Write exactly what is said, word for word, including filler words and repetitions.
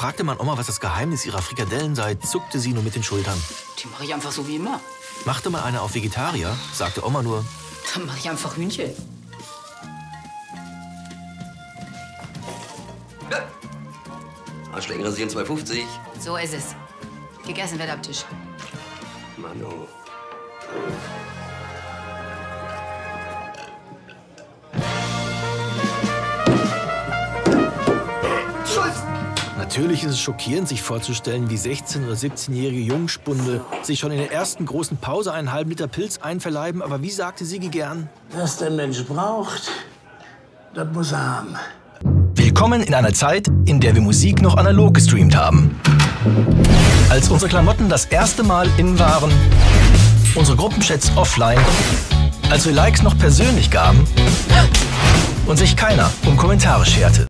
Fragte man Oma, was das Geheimnis ihrer Frikadellen sei, zuckte sie nur mit den Schultern. Die mache ich einfach so wie immer. Machte mal eine auf Vegetarier, sagte Oma nur. Dann mache ich einfach Hühnchen. Ja. Arschlecken rasieren zwei fünfzig. So ist es. Gegessen wird am Tisch. Manu. Natürlich ist es schockierend, sich vorzustellen, wie sechzehn- oder siebzehnjährige Jungspunde sich schon in der ersten großen Pause einen halben Liter Pilz einverleiben. Aber wie sagte Sigi gern? Was der Mensch braucht, das muss er haben. Willkommen in einer Zeit, in der wir Musik noch analog gestreamt haben. Als unsere Klamotten das erste Mal in waren, unsere Gruppenchats offline, als wir Likes noch persönlich gaben und sich keiner um Kommentare scherte.